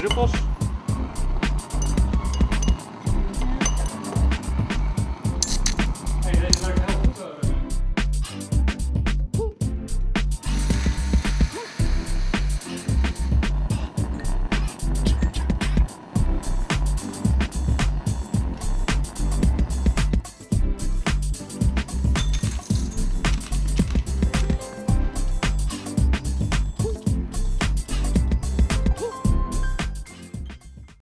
Druppels.